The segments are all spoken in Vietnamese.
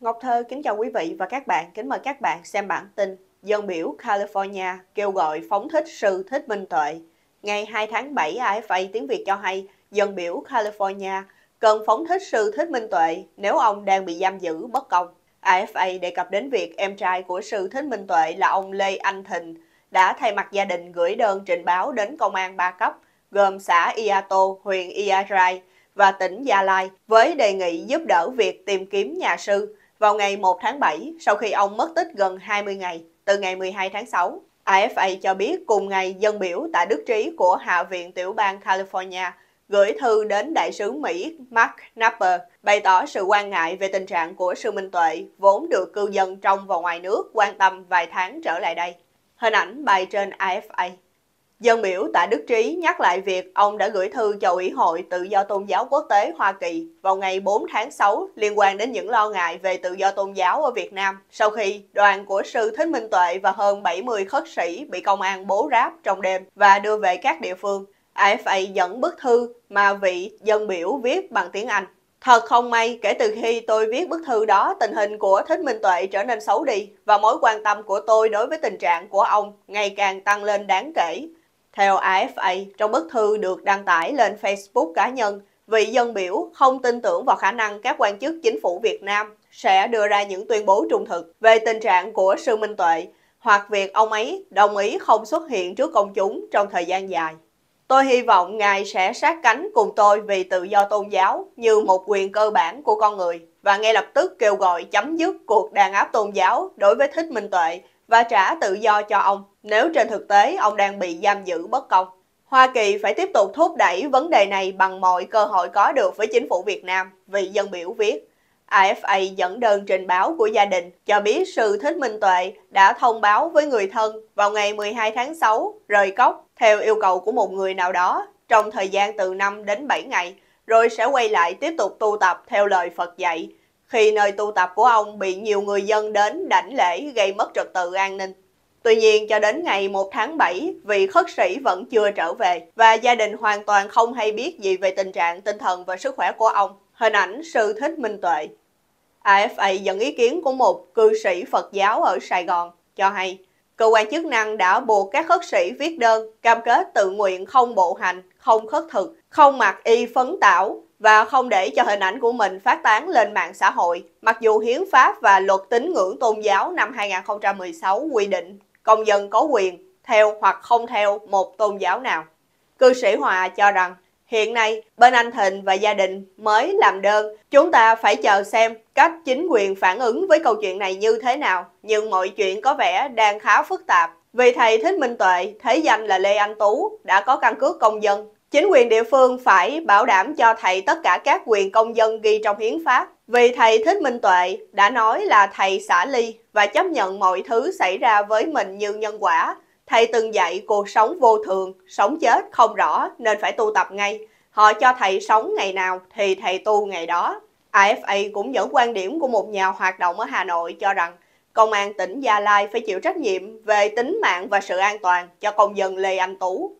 Ngọc Thơ kính chào quý vị và các bạn, kính mời các bạn xem bản tin Dân biểu California kêu gọi phóng thích sư Thích Minh Tuệ. Ngày 2 tháng 7, AFP tiếng Việt cho hay dân biểu California cần phóng thích sư Thích Minh Tuệ nếu ông đang bị giam giữ bất công. AFP đề cập đến việc em trai của sư Thích Minh Tuệ là ông Lê Anh Thịnh đã thay mặt gia đình gửi đơn trình báo đến công an 3 cấp gồm xã Iato, huyện Iarai và tỉnh Gia Lai với đề nghị giúp đỡ việc tìm kiếm nhà sư vào ngày 1 tháng 7 sau khi ông mất tích gần 20 ngày từ ngày 12 tháng 6. AFA cho biết cùng ngày dân biểu Tạ Đức Trí của Hạ viện tiểu bang California gửi thư đến đại sứ Mỹ Mark Napper bày tỏ sự quan ngại về tình trạng của sư Minh Tuệ vốn được cư dân trong và ngoài nước quan tâm vài tháng trở lại đây. Hình ảnh bài trên AFA. Dân biểu Tạ Đức Trí nhắc lại việc ông đã gửi thư cho Ủy hội Tự do Tôn giáo Quốc tế Hoa Kỳ vào ngày 4 tháng 6 liên quan đến những lo ngại về tự do tôn giáo ở Việt Nam sau khi đoàn của sư Thích Minh Tuệ và hơn 70 khất sĩ bị công an bố ráp trong đêm và đưa về các địa phương. AFA dẫn bức thư mà vị dân biểu viết bằng tiếng Anh. Thật không may, kể từ khi tôi viết bức thư đó, tình hình của Thích Minh Tuệ trở nên xấu đi và mối quan tâm của tôi đối với tình trạng của ông ngày càng tăng lên đáng kể. Theo AFA, trong bức thư được đăng tải lên Facebook cá nhân, vị dân biểu không tin tưởng vào khả năng các quan chức chính phủ Việt Nam sẽ đưa ra những tuyên bố trung thực về tình trạng của sư Minh Tuệ hoặc việc ông ấy đồng ý không xuất hiện trước công chúng trong thời gian dài. Tôi hy vọng ngài sẽ sát cánh cùng tôi vì tự do tôn giáo như một quyền cơ bản của con người và ngay lập tức kêu gọi chấm dứt cuộc đàn áp tôn giáo đối với Thích Minh Tuệ và trả tự do cho ông nếu trên thực tế ông đang bị giam giữ bất công. Hoa Kỳ phải tiếp tục thúc đẩy vấn đề này bằng mọi cơ hội có được với chính phủ Việt Nam, vị dân biểu viết. AFA dẫn đơn trình báo của gia đình cho biết sư Thích Minh Tuệ đã thông báo với người thân vào ngày 12 tháng 6 rời cốc theo yêu cầu của một người nào đó trong thời gian từ 5 đến 7 ngày, rồi sẽ quay lại tiếp tục tu tập theo lời Phật dạy, khi nơi tu tập của ông bị nhiều người dân đến đảnh lễ gây mất trật tự an ninh. Tuy nhiên, cho đến ngày 1 tháng 7, vị khất sĩ vẫn chưa trở về và gia đình hoàn toàn không hay biết gì về tình trạng tinh thần và sức khỏe của ông. Hình ảnh sư Thích Minh Tuệ. AFA dẫn ý kiến của một cư sĩ Phật giáo ở Sài Gòn cho hay, cơ quan chức năng đã buộc các khất sĩ viết đơn cam kết tự nguyện không bộ hành, không khất thực, không mặc y phấn tảo và không để cho hình ảnh của mình phát tán lên mạng xã hội, mặc dù Hiến pháp và Luật tín ngưỡng tôn giáo năm 2016 quy định công dân có quyền theo hoặc không theo một tôn giáo nào. Cư sĩ Hòa cho rằng, hiện nay bên anh Thịnh và gia đình mới làm đơn, chúng ta phải chờ xem cách chính quyền phản ứng với câu chuyện này như thế nào, nhưng mọi chuyện có vẻ đang khá phức tạp. Vì thầy Thích Minh Tuệ, thế danh là Lê Anh Tú, đã có căn cước công dân. Chính quyền địa phương phải bảo đảm cho thầy tất cả các quyền công dân ghi trong hiến pháp. Vì thầy Thích Minh Tuệ đã nói là thầy xả ly và chấp nhận mọi thứ xảy ra với mình như nhân quả. Thầy từng dạy cuộc sống vô thường, sống chết không rõ nên phải tu tập ngay. Họ cho thầy sống ngày nào thì thầy tu ngày đó. AFA cũng dẫn quan điểm của một nhà hoạt động ở Hà Nội cho rằng công an tỉnh Gia Lai phải chịu trách nhiệm về tính mạng và sự an toàn cho công dân Lê Anh Tú.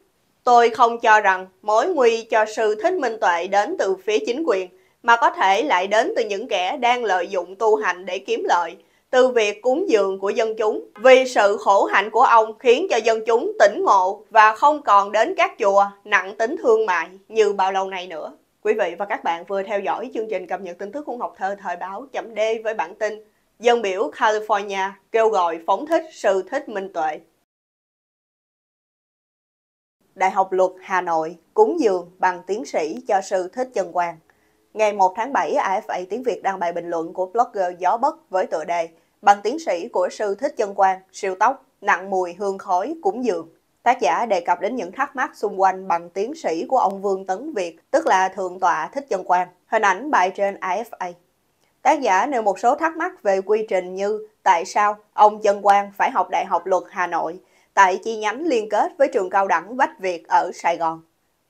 Tôi không cho rằng mối nguy cho sư Thích Minh Tuệ đến từ phía chính quyền, mà có thể lại đến từ những kẻ đang lợi dụng tu hành để kiếm lợi, từ việc cúng dường của dân chúng. Vì sự khổ hạnh của ông khiến cho dân chúng tỉnh ngộ và không còn đến các chùa nặng tính thương mại như bao lâu nay nữa. Quý vị và các bạn vừa theo dõi chương trình cập nhật tin tức của Ngọc Thơ thời báo.d với bản tin Dân biểu California kêu gọi phóng thích sư Thích Minh Tuệ. Đại học Luật Hà Nội cúng dường bằng tiến sĩ cho sư Thích Chân Quang. Ngày 1 tháng 7, AFA tiếng Việt đăng bài bình luận của blogger Gió Bấc với tựa đề Bằng tiến sĩ của sư Thích Chân Quang, siêu tốc, nặng mùi hương khói cúng dường. Tác giả đề cập đến những thắc mắc xung quanh bằng tiến sĩ của ông Vương Tấn Việt, tức là Thượng tọa Thích Chân Quang. Hình ảnh bài trên AFA. Tác giả nêu một số thắc mắc về quy trình như tại sao ông Chân Quang phải học Đại học Luật Hà Nội, tại chi nhánh liên kết với trường cao đẳng Bách Việt ở Sài Gòn.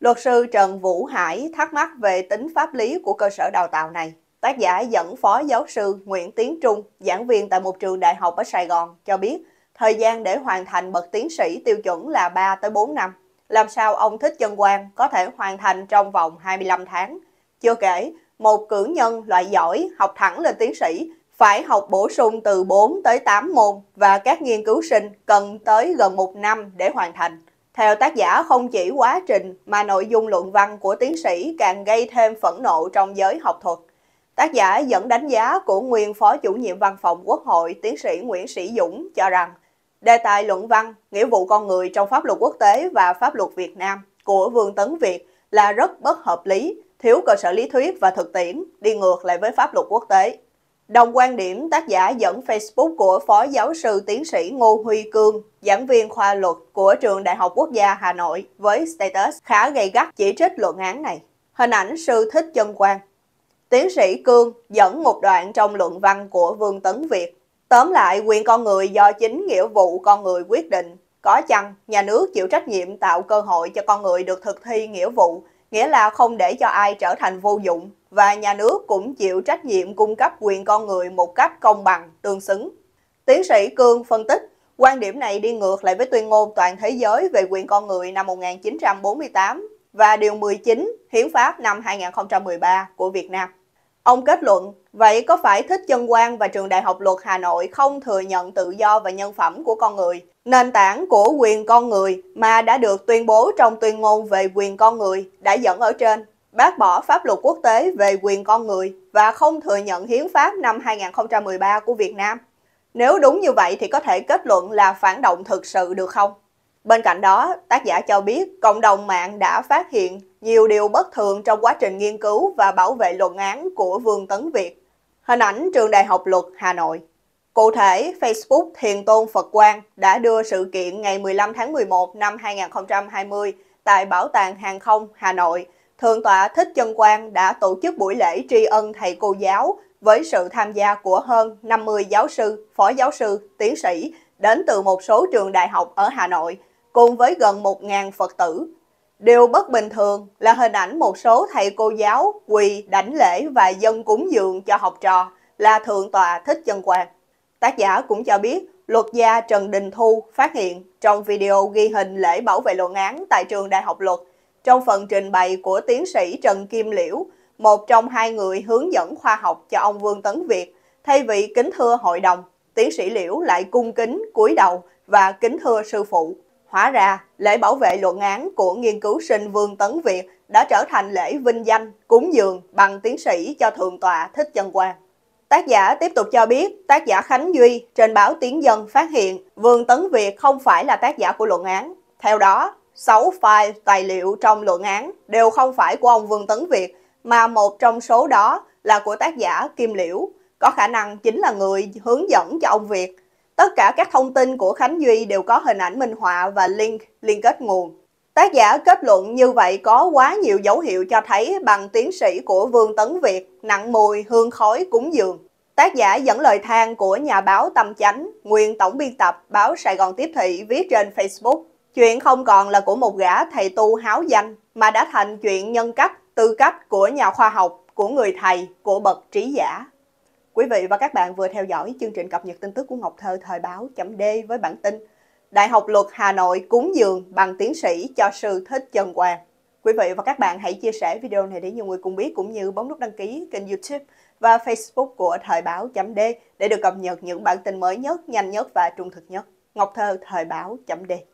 Luật sư Trần Vũ Hải thắc mắc về tính pháp lý của cơ sở đào tạo này. Tác giả dẫn phó giáo sư Nguyễn Tiến Trung, giảng viên tại một trường đại học ở Sài Gòn, cho biết thời gian để hoàn thành bậc tiến sĩ tiêu chuẩn là 3-4 năm. Làm sao ông Thích Chân Quang có thể hoàn thành trong vòng 25 tháng? Chưa kể, một cử nhân loại giỏi học thẳng lên tiến sĩ phải học bổ sung từ 4 tới 8 môn và các nghiên cứu sinh cần tới gần 1 năm để hoàn thành. Theo tác giả, không chỉ quá trình mà nội dung luận văn của tiến sĩ càng gây thêm phẫn nộ trong giới học thuật. Tác giả dẫn đánh giá của nguyên Phó Chủ nhiệm Văn phòng Quốc hội tiến sĩ Nguyễn Sĩ Dũng cho rằng đề tài luận văn Nghĩa vụ con người trong pháp luật quốc tế và pháp luật Việt Nam của Vương Tấn Việt là rất bất hợp lý, thiếu cơ sở lý thuyết và thực tiễn, đi ngược lại với pháp luật quốc tế. Đồng quan điểm, tác giả dẫn Facebook của Phó Giáo sư tiến sĩ Ngô Huy Cương, giảng viên khoa luật của Trường Đại học Quốc gia Hà Nội với status khá gay gắt chỉ trích luận án này. Hình ảnh sư Thích Chân Quang. Tiến sĩ Cương dẫn một đoạn trong luận văn của Vương Tấn Việt. Tóm lại, quyền con người do chính nghĩa vụ con người quyết định. Có chăng, nhà nước chịu trách nhiệm tạo cơ hội cho con người được thực thi nghĩa vụ, nghĩa là không để cho ai trở thành vô dụng, và nhà nước cũng chịu trách nhiệm cung cấp quyền con người một cách công bằng, tương xứng. Tiến sĩ Cương phân tích, quan điểm này đi ngược lại với tuyên ngôn toàn thế giới về quyền con người năm 1948 và Điều 19 Hiến pháp năm 2013 của Việt Nam. Ông kết luận, vậy có phải Thích Chân Quang và Trường Đại học Luật Hà Nội không thừa nhận tự do và nhân phẩm của con người, nền tảng của quyền con người mà đã được tuyên bố trong tuyên ngôn về quyền con người đã dẫn ở trên, bác bỏ pháp luật quốc tế về quyền con người và không thừa nhận Hiến pháp năm 2013 của Việt Nam? Nếu đúng như vậy thì có thể kết luận là phản động thực sự được không? Bên cạnh đó, tác giả cho biết cộng đồng mạng đã phát hiện nhiều điều bất thường trong quá trình nghiên cứu và bảo vệ luận án của Vương Tấn Việt. Hình ảnh Trường Đại học Luật Hà Nội. Cụ thể, Facebook Thiền Tôn Phật Quang đã đưa sự kiện ngày 15 tháng 11 năm 2020 tại Bảo tàng Hàng không Hà Nội. Thượng tọa Thích Chân Quang đã tổ chức buổi lễ tri ân thầy cô giáo với sự tham gia của hơn 50 giáo sư, phó giáo sư, tiến sĩ đến từ một số trường đại học ở Hà Nội, cùng với gần 1.000 Phật tử. Điều bất bình thường là hình ảnh một số thầy cô giáo quỳ đảnh lễ và dâng cúng dường cho học trò là Thượng tọa Thích Chân Quang. Tác giả cũng cho biết, luật gia Trần Đình Thu phát hiện trong video ghi hình lễ bảo vệ luận án tại Trường Đại học Luật, trong phần trình bày của tiến sĩ Trần Kim Liễu, một trong hai người hướng dẫn khoa học cho ông Vương Tấn Việt, thay vì kính thưa hội đồng, tiến sĩ Liễu lại cung kính, cúi đầu và kính thưa sư phụ. Hóa ra, lễ bảo vệ luận án của nghiên cứu sinh Vương Tấn Việt đã trở thành lễ vinh danh, cúng dường bằng tiến sĩ cho Thượng tọa Thích Chân Quang. Tác giả tiếp tục cho biết, tác giả Khánh Duy trên báo Tiếng Dân phát hiện Vương Tấn Việt không phải là tác giả của luận án. Theo đó, 6 file tài liệu trong luận án đều không phải của ông Vương Tấn Việt, mà một trong số đó là của tác giả Kim Liễu, có khả năng chính là người hướng dẫn cho ông Việt. Tất cả các thông tin của Khánh Duy đều có hình ảnh minh họa và link liên kết nguồn. Tác giả kết luận như vậy có quá nhiều dấu hiệu cho thấy bằng tiến sĩ của Vương Tấn Việt nặng mùi hương khói cúng dường. Tác giả dẫn lời than của nhà báo Tâm Chánh, nguyên tổng biên tập báo Sài Gòn Tiếp Thị viết trên Facebook. Chuyện không còn là của một gã thầy tu háo danh mà đã thành chuyện nhân cách, tư cách của nhà khoa học, của người thầy, của bậc trí giả. Quý vị và các bạn vừa theo dõi chương trình cập nhật tin tức của Ngọc Thơ thời báo.d với bản tin Đại học Luật Hà Nội cúng dường bằng tiến sĩ cho sư Thích Chân Quang. Quý vị và các bạn hãy chia sẻ video này để nhiều người cùng biết, cũng như bấm nút đăng ký kênh YouTube và Facebook của thời báo.d để được cập nhật những bản tin mới nhất, nhanh nhất và trung thực nhất. Ngọc Thơ thời báo.d.